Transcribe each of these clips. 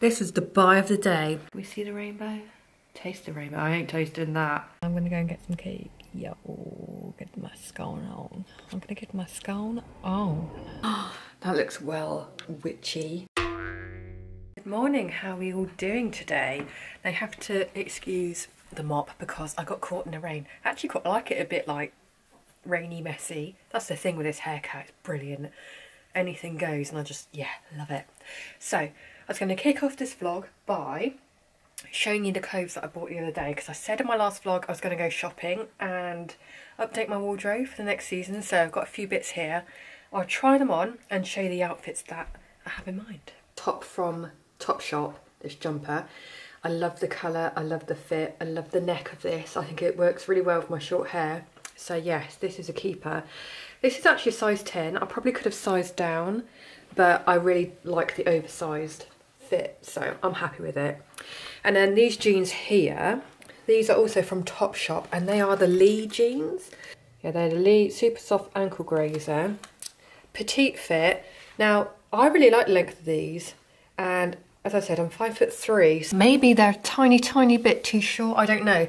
This is the buy of the day. We see the rainbow, taste the rainbow. I ain't tasting that. I'm gonna go and get some cake. Yo, get my scone on. I'm gonna get my scone on. That looks well witchy. Good morning, how are you all doing today? Now, you have to excuse the mop because I got caught in the rain. I actually quite like it a bit, like rainy, messy. That's the thing with this haircut, it's brilliant. Anything goes and I just, yeah, love it. So I was going to kick off this vlog by showing you the clothes that I bought the other day, because I said in my last vlog I was going to go shopping and update my wardrobe for the next season. So I've got a few bits here. I'll try them on and show you the outfits that I have in mind. Top from Topshop, this jumper. I love the colour, I love the fit, I love the neck of this. I think it works really well with my short hair. So yes, this is a keeper. This is actually a size 10. I probably could have sized down, but I really like the oversized fit, so I'm happy with it. And then these jeans here, these are also from Topshop, and they are the Lee jeans. Yeah, they're the Lee super soft ankle grazer. Petite fit. Now, I really like the length of these, and as I said, I'm 5'3", so maybe they're a tiny, tiny bit too short, I don't know.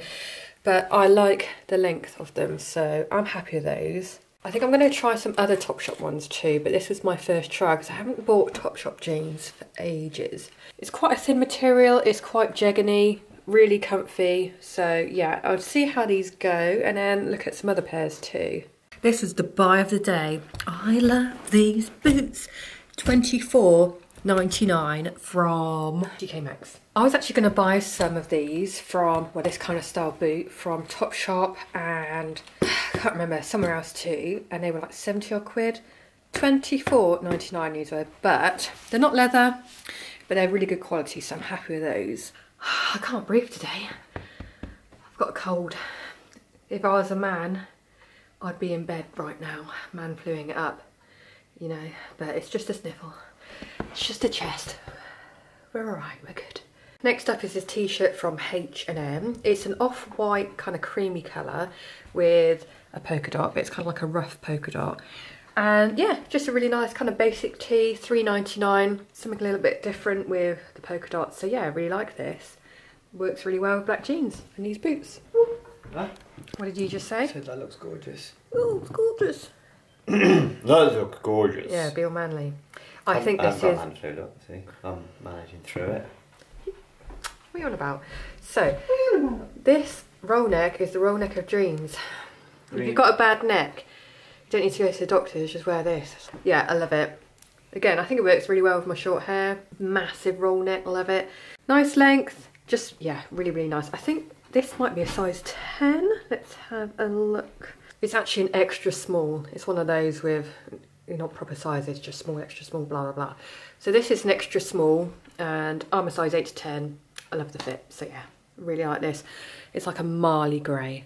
But I like the length of them, so I'm happy with those. I think I'm going to try some other Topshop ones too, but this was my first try because I haven't bought Topshop jeans for ages. It's quite a thin material, it's quite jeggany, really comfy. So yeah, I'll see how these go and then look at some other pairs too. This is the buy of the day. I love these boots. £24.99 from TK Maxx. I was actually going to buy some of these from, well, this kind of style boot from Topshop and I can't remember, somewhere else too, and they were like 70 odd quid, £24.99 these were, but they're not leather, but they're really good quality, so I'm happy with those. I can't breathe today, I've got a cold. If I was a man, I'd be in bed right now, man fluing it up, you know, but it's just a sniffle. It's just a chest. We're alright, we're good. Next up is this t-shirt from H&M. It's an off-white kind of creamy colour with a polka dot, but it's kind of like a rough polka dot. And yeah, just a really nice kind of basic tee, $3.99. Something a little bit different with the polka dot. So yeah, I really like this. Works really well with black jeans and these boots. Huh? What did you just say? I said that looks gorgeous. Oh, it's gorgeous. Those look gorgeous. Yeah, be all manly. I think this is... I'm managing through it. What are you on about? So, this roll neck is the roll neck of dreams. Green. If you've got a bad neck, you don't need to go to the doctors, just wear this. Yeah, I love it. Again, I think it works really well with my short hair. Massive roll neck, I love it. Nice length, just, yeah, really, really nice. I think this might be a size 10. Let's have a look. It's actually an extra small. It's one of those with... not proper sizes, just small, extra small, blah, blah, blah. So this is an extra small, and I'm a size 8 to 10. I love the fit, so yeah, really like this. It's like a marley grey.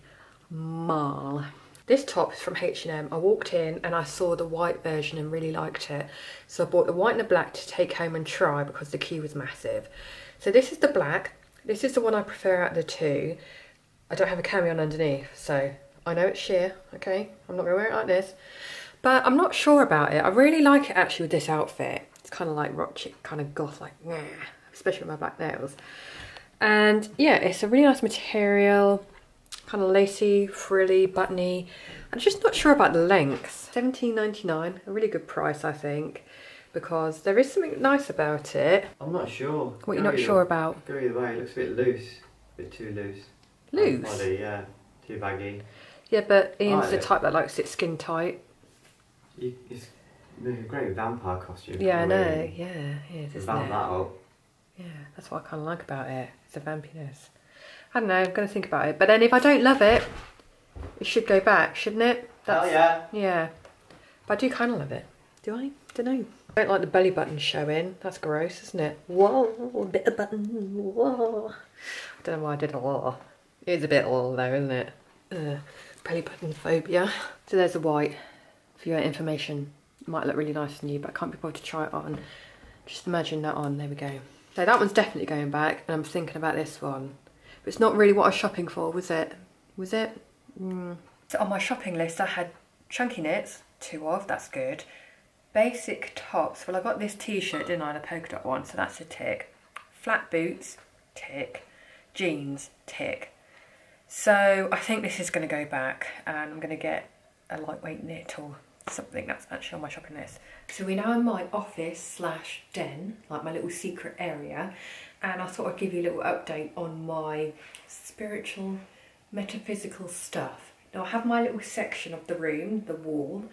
Marl. This top is from H&M. I walked in and I saw the white version and really liked it. So I bought the white and the black to take home and try because the queue was massive. So this is the black. This is the one I prefer out of the two. I don't have a cami on underneath, so I know it's sheer, okay? I'm not going to wear it like this. But I'm not sure about it. I really like it actually with this outfit. It's kind of like rock chic, kind of goth, like, nah, especially with my black nails. And yeah, it's a really nice material, kind of lacy, frilly, buttony. I'm just not sure about the length. $17.99, a really good price, I think, because there is something nice about it. I'm not sure. What you're not sure about? Go either way, it looks a bit loose, a bit too loose. Loose? Body, yeah, too baggy. Yeah, but Ian's the type that likes it skin tight. It's a great vampire costume. Yeah, I know. Really. Yeah, it is, isn't it? That up. Yeah, that's what I kind of like about it. It's a vampiness. I don't know, I'm going to think about it. But then if I don't love it, it should go back, shouldn't it? That's, hell yeah. Yeah. But I do kind of love it. Do I? Don't know. I don't like the belly button showing. That's gross, isn't it? Whoa, a bit of button. Whoa. I don't know why I did a whoa. It is a bit whoa though, isn't it? Ugh. Belly button phobia. So there's the white. For your information, it might look really nice on you, but I can't be bothered to try it on. Just imagine that on, there we go. So that one's definitely going back, and I'm thinking about this one. But it's not really what I was shopping for, was it? Was it? Mm. So on my shopping list, I had chunky knits, two of, that's good. Basic tops, well I got this t-shirt, didn't I, the polka dot one, so that's a tick. flat boots, tick, jeans, tick. So I think this is going to go back and I'm going to get a lightweight knit or something. That's actually on my shopping list. So we're now in my office slash den, like my little secret area, and I thought I'd give you a little update on my spiritual, metaphysical stuff. Now I have my little section of the room, the wall,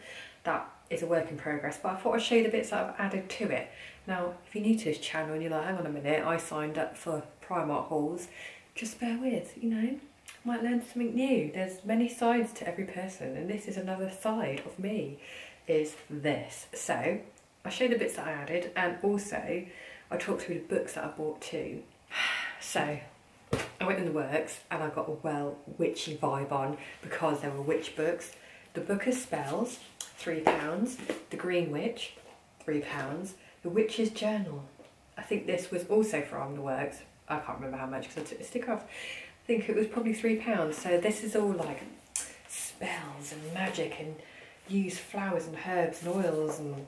that is a work in progress, but I thought I'd show you the bits that I've added to it. Now, if you're new to this channel and you're like, hang on a minute, I signed up for Primark hauls, just bear with, you know, might learn something new. There's many sides to every person, and this is another side of me, is this. So I'll show you the bits that I added, and also I'll talk through the books that I bought too. So I went in the works and I got a witchy vibe on because there were witch books. The Book of Spells, £3. The Green Witch, £3. The Witch's Journal. I think this was also from the works. I can't remember how much because I took the sticker off. I think it was probably £3. So this is all like spells and magic and use flowers and herbs and oils and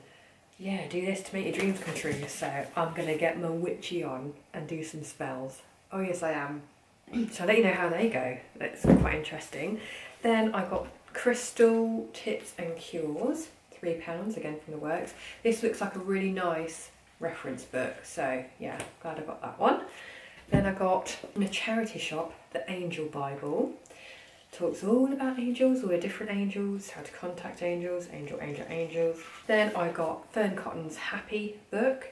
yeah, do this to make your dreams come true. So I'm going to get my witchy on and do some spells. Oh yes, I am. So I'll let you know how they go. That's quite interesting. Then I got Crystal Tips and Cures, £3, again from the works. This looks like a really nice reference book, so yeah, glad I got that one. Then I got from a charity shop, the Angel Bible. Talks all about angels, all the different angels, how to contact angels, angels. Then I got Fern Cotton's Happy book.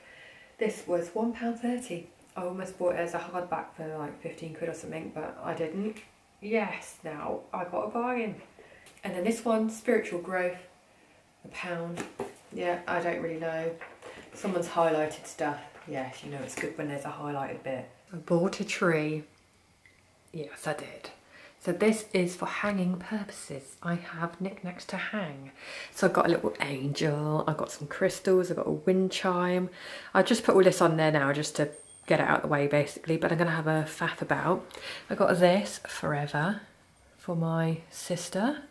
This was £1.30. I almost bought it as a hardback for like 15 quid or something, but I didn't. Yes, now I got a bargain. And then this one, Spiritual Growth, £1. Yeah, I don't really know. Someone's highlighted stuff. Yes, you know it's good when there's a highlighted bit. I bought a tree. Yes, I did. So this is for hanging purposes. I have knickknacks to hang. So I've got a little angel. I've got some crystals. I've got a wind chime. I just put all this on there now just to get it out of the way basically. But I'm going to have a faff about. I got this Forever for my sister.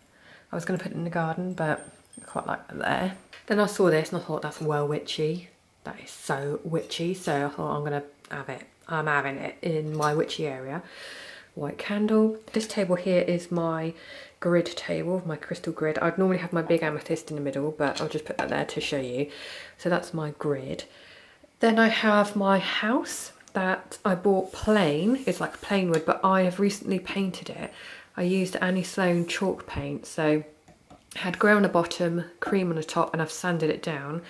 I was going to put it in the garden, but I quite like it there. Then I saw this and I thought, that's well witchy. That is so witchy. So I thought, I'm going to have it. I'm having it in my witchy area. White candle. This table here is my grid table, my crystal grid. I'd normally have my big amethyst in the middle, but I'll just put that there to show you. So that's my grid. Then I have my house that I bought plain. It's like plain wood, but I have recently painted it. I used Annie Sloan chalk paint, so had grey on the bottom, cream on the top, and I've sanded it down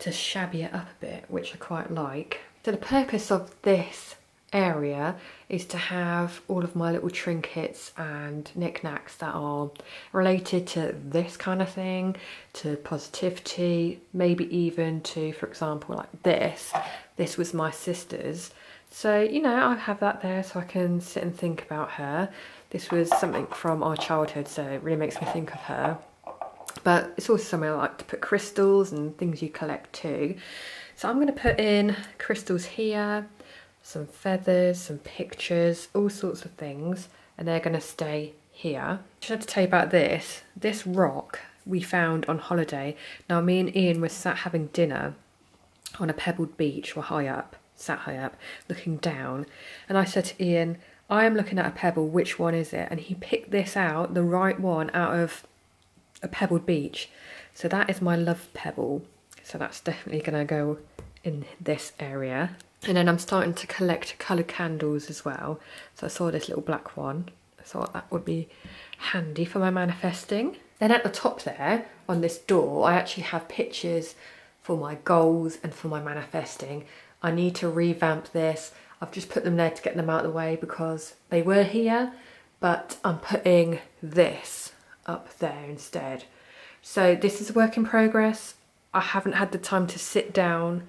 to shabby it up a bit, which I quite like. So the purpose of this area is to have all of my little trinkets and knickknacks that are related to this kind of thing, to positivity, maybe even to, for example, like this. This was my sister's. So, you know, I have that there so I can sit and think about her. This was something from our childhood, so it really makes me think of her. But it's also somewhere I like to put crystals and things you collect too. So I'm going to put in crystals here, some feathers, some pictures, all sorts of things. And they're going to stay here. I should have to tell you about this. This rock we found on holiday. Now me and Ian were sat having dinner on a pebbled beach. We're high up, sat high up, looking down. And I said to Ian, I am looking at a pebble, which one is it? And he picked this out, the right one, out of a pebbled beach. So that is my love pebble. So that's definitely going to go in this area. And then I'm starting to collect coloured candles as well. So I saw this little black one. I thought that would be handy for my manifesting. Then at the top there, on this door, I actually have pictures for my goals and for my manifesting. I need to revamp this. I've just put them there to get them out of the way because they were here, but I'm putting this up there instead. So this is a work in progress. I haven't had the time to sit down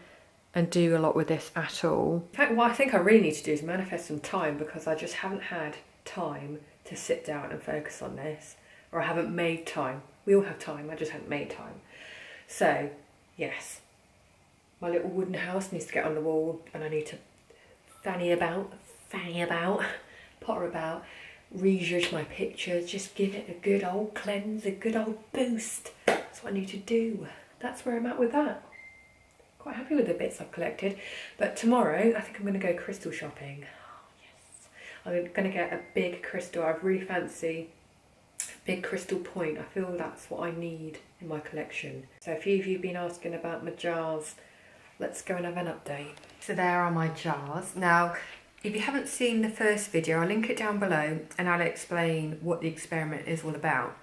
and do a lot with this at all. In fact, what I think I really need to do is manifest some time because I just haven't had time to sit down and focus on this, or I haven't made time. We all have time, I just haven't made time. So, yes, my little wooden house needs to get on the wall and I need to fanny about, potter about, rejudge my pictures, just give it a good old cleanse, a good old boost. That's what I need to do. That's where I'm at with that. quite happy with the bits I've collected. But tomorrow I think I'm going to go crystal shopping. Oh yes, I'm going to get a big crystal. I really fancy big crystal point. I feel that's what I need in my collection. So a few of you have been asking about my jars. Let's go and have an update. So there are my jars. Now, if you haven't seen the first video, I'll link it down below and I'll explain what the experiment is all about.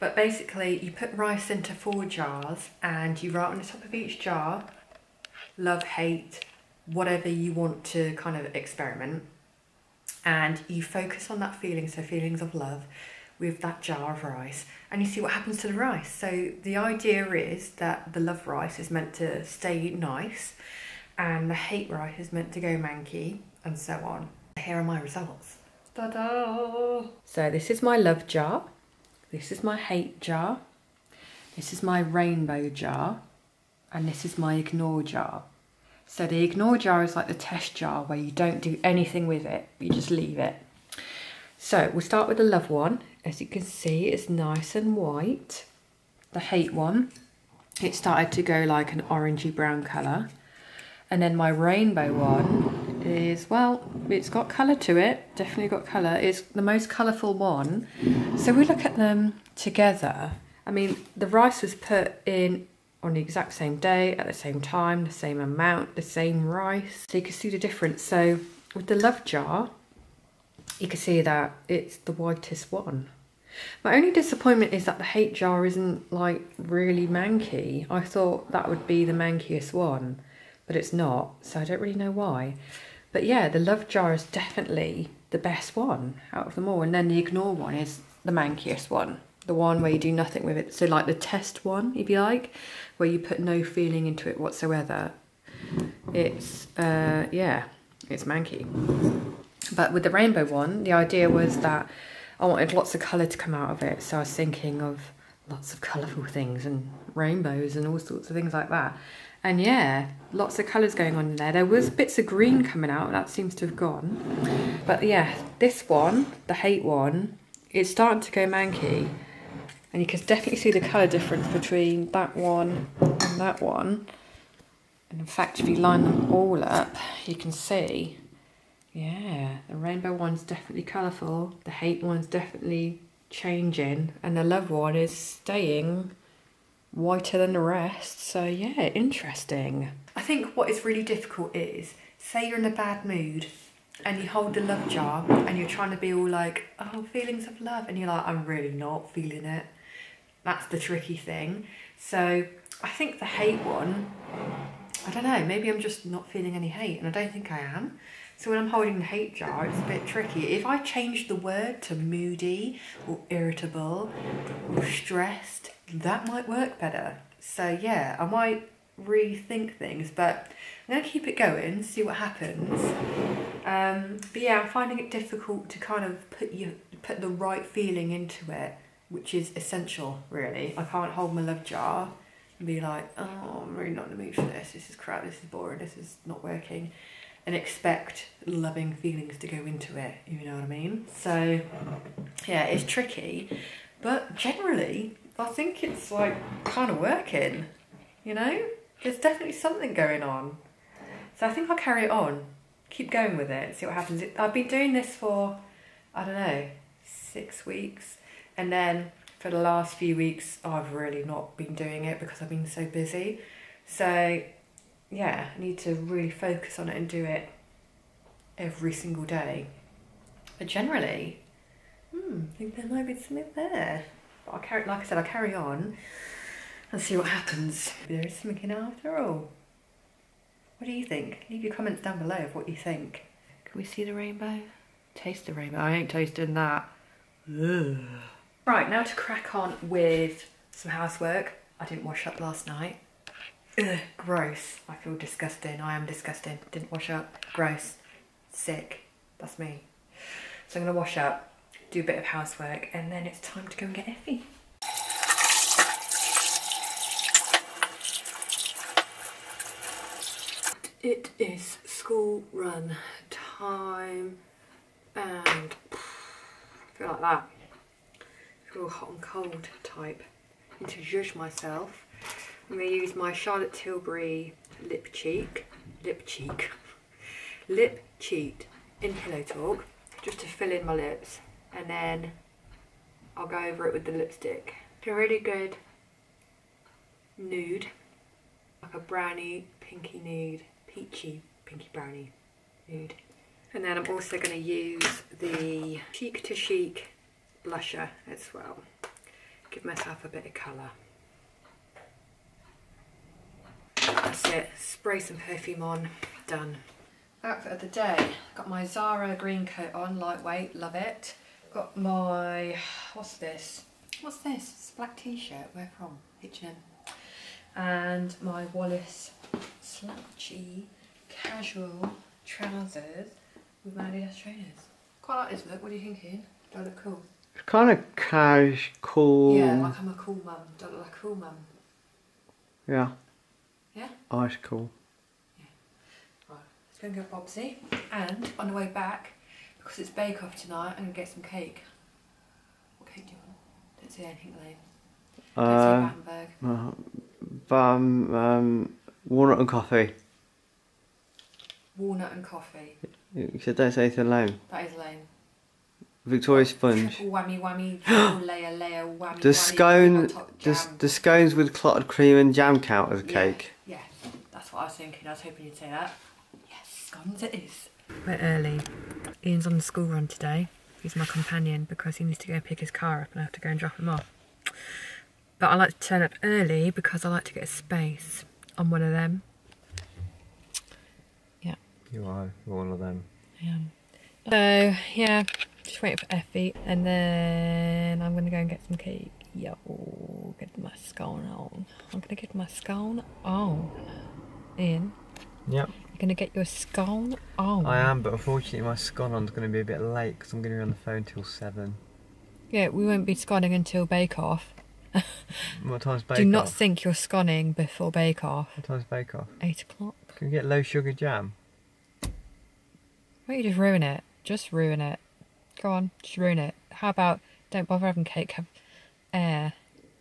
But basically, you put rice into 4 jars and you write on the top of each jar, love, hate, whatever you want to kind of experiment. And you focus on that feeling, so feelings of love, with that jar of rice, and you see what happens to the rice. So the idea is that the love rice is meant to stay nice and the hate rice is meant to go manky and so on. Here are my results. Ta-da! So this is my love jar, this is my hate jar, this is my rainbow jar, and this is my ignore jar. So the ignore jar is like the test jar where you don't do anything with it, you just leave it. So we'll start with the love one. As you can see, it's nice and white. The hate one, it started to go like an orangey brown colour. And then my rainbow one is, well, it's got colour to it, definitely got colour. It's the most colourful one. So we look at them together. I mean, the rice was put in on the exact same day, at the same time, the same amount, the same rice. So you can see the difference. So with the love jar, you can see that it's the whitest one. My only disappointment is that the hate jar isn't like really manky. I thought that would be the mankiest one, but it's not, so I don't really know why. But yeah, the love jar is definitely the best one out of them all, and then the ignore one is the mankiest one, the one where you do nothing with it. So like the test one, if you like, where you put no feeling into it whatsoever. It's, yeah, it's manky. But with the rainbow one, the idea was that I wanted lots of colour to come out of it. So I was thinking of lots of colourful things and rainbows and all sorts of things like that. And yeah, lots of colours going on in there. There was bits of green coming out, that seems to have gone. But yeah, this one, the hate one, it's starting to go manky. And you can definitely see the colour difference between that one and that one. And in fact, if you line them all up, you can see. Yeah, the rainbow one's definitely colourful, the hate one's definitely changing, and the love one is staying whiter than the rest. So yeah, interesting. I think what is really difficult is, say you're in a bad mood and you hold the love jar and you're trying to be all like, oh, feelings of love, and you're like, I'm really not feeling it. That's the tricky thing. So I think the hate one, I don't know, maybe I'm just not feeling any hate, and I don't think I am. So when I'm holding the hate jar, it's a bit tricky. If I change the word to moody or irritable or stressed, that might work better. So yeah, I might rethink things, but I'm gonna keep it going, see what happens. But yeah, I'm finding it difficult to kind of put the right feeling into it, which is essential, really. I can't hold my love jar and be like, oh, I'm really not in the mood for this. This is crap, this is boring, this is not working. And expect loving feelings to go into it, you know what I mean? So yeah, it's tricky, but generally I think it's like kind of working, you know? There's definitely something going on. So I think I'll carry it on, keep going with it, see what happens. I've been doing this for, I don't know, 6 weeks, and then for the last few weeks I've really not been doing it because I've been so busy. So yeah, I need to really focus on it and do it every single day. But generally, I think there might be something there. But I'll carry, like I said, I'll carry on and see what happens. There is something after all. What do you think? Leave your comments down below of what you think. Can we see the rainbow? Taste the rainbow. I ain't tasting that. Ugh. Right, now to crack on with some housework. I didn't wash up last night. Ugh, gross. I feel disgusting. I am disgusting. Didn't wash up. Gross. Sick. That's me. So I'm going to wash up, do a bit of housework, and then it's time to go and get Effie. It is school run time, and I feel like that. I feel hot and cold type. I need to judge myself. I'm going to use my Charlotte Tilbury lip cheat in Pillow Talk just to fill in my lips, and then I'll go over it with the lipstick. It's a really good nude, like a brownie, pinky nude, peachy, pinky brownie nude. And then I'm also going to use the Chic to Chic blusher as well. Give myself a bit of colour. That's it, spray some perfume on, done. Outfit of the day, got my Zara green coat on, lightweight, love it. Got my, what's this? It's a black t-shirt, where from? H&M. And my Wallace slouchy casual trousers with my Adidas trainers. Quite like this look, what are you thinking? Do I look cool? It's kind of cash, cool. Yeah, like I'm a cool mum. Do I look like a cool mum? Yeah. Yeah? Oh, it's cool. Yeah. Right, let's go and get Bobsy. And on the way back, because it's bake off tonight, I'm going to get some cake. What cake do you want? Don't say anything lame. Don't say Battenberg. Walnut and coffee. Walnut and coffee. You said don't say anything lame. That is lame. Victoria sponge. Triple whammy whammy, triple layer whammy. Does scones with clotted cream and jam count as a cake? Yeah, that's what I was thinking. I was hoping you'd say that. Yes, scones it is. We're early. Ian's on the school run today. He's my companion because he needs to go and pick his car up and I have to go and drop him off. But I like to turn up early because I like to get a space. I'm one of them. Yeah. You are. You're one of them. I am. So, yeah. Just waiting for Effie, and then I'm going to go and get some cake. Yo, get my scone on. I'm going to get my scone on. Ian? Yep. You're going to get your scone on. I am, but unfortunately my scone on is going to be a bit late because I'm going to be on the phone till 7. Yeah, we won't be sconning until Bake Off. What time's Bake Off? Do not think you're sconning before Bake Off. What time's Bake Off? 8 o'clock. Can we get low sugar jam? Why don't you just ruin it? Just ruin it. Go on, just ruin it. How about don't bother having cake, have air.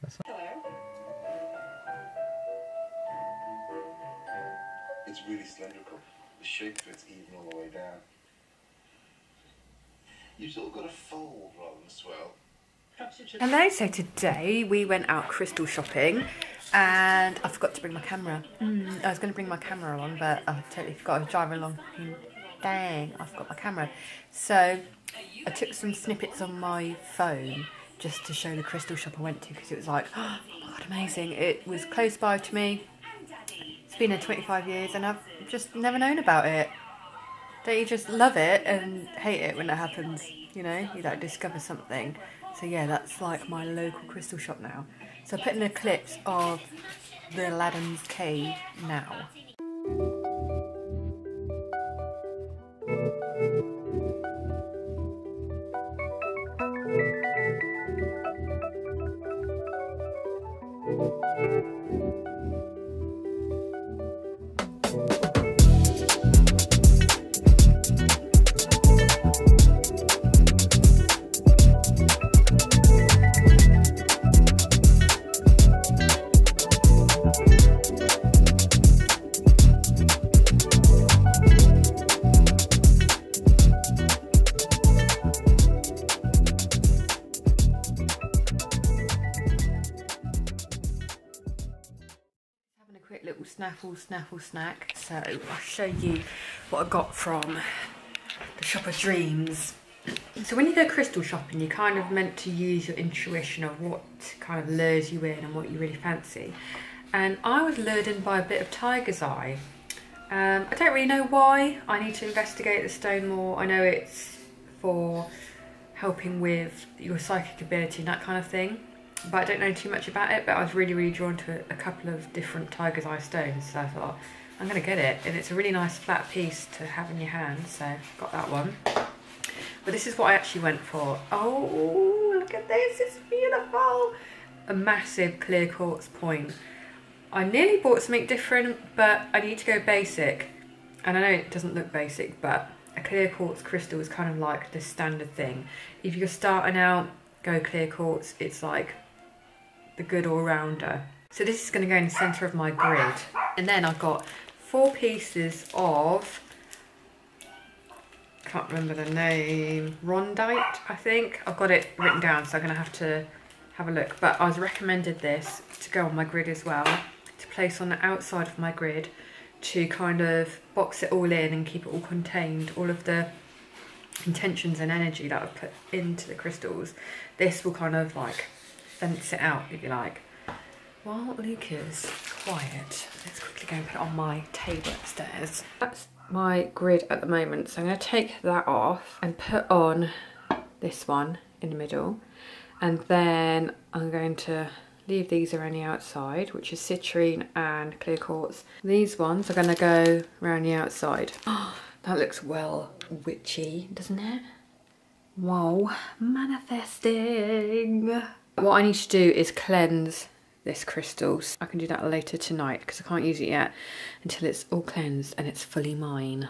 That's fine. Hello. It's really cylindrical. The shape of it's even all the way down. You've sort of got a fold rather than swell. Hello, so today we went out crystal shopping and I forgot to bring my camera. I was going to bring my camera along, but I totally forgot. I was driving along. Dang, I forgot my camera. So I took some snippets on my phone just to show the crystal shop I went to because it was like, oh my god, amazing. It was close by to me. It's been there 25 years and I've just never known about it. Don't you just love it and hate it when that happens? You know, you like discover something. So yeah, that's like my local crystal shop now. So I put in the clips of the Aladdin's Cave now. Snaffle snack. So I'll show you what I got from the Shop of Dreams. So when you go crystal shopping, you're kind of meant to use your intuition of what kind of lures you in and what you really fancy. And I was lured in by a bit of Tiger's Eye. I don't really know why. I need to investigate the stone more. I know it's for helping with your psychic ability and that kind of thing, but I don't know too much about it, but I was really, really drawn to a couple of different Tiger's Eye stones, so I thought, I'm going to get it, and it's a really nice flat piece to have in your hand, so got that one. But this is what I actually went for. Oh, look at this, it's beautiful! A massive clear quartz point. I nearly bought something different, but I need to go basic, and I know it doesn't look basic, but a clear quartz crystal is kind of like the standard thing. If you're starting out, go clear quartz, it's like the good all-rounder. So this is going to go in the centre of my grid. And then I've got four pieces of, I can't remember the name, rondite, I think. I've got it written down, so I'm going to have to have a look. But I was recommended this to go on my grid as well, to place on the outside of my grid, to kind of box it all in and keep it all contained, all of the intentions and energy that I've put into the crystals. This will kind of like fence it out, if you like. While Luke is quiet, let's quickly go and put it on my table upstairs. That's my grid at the moment, so I'm going to take that off and put on this one in the middle, and then I'm going to leave these around the outside, which is citrine and clear quartz. These ones are going to go around the outside. Oh, that looks well witchy, doesn't it? Wow, manifesting. What I need to do is cleanse this crystal. I can do that later tonight because I can't use it yet until it's all cleansed and it's fully mine.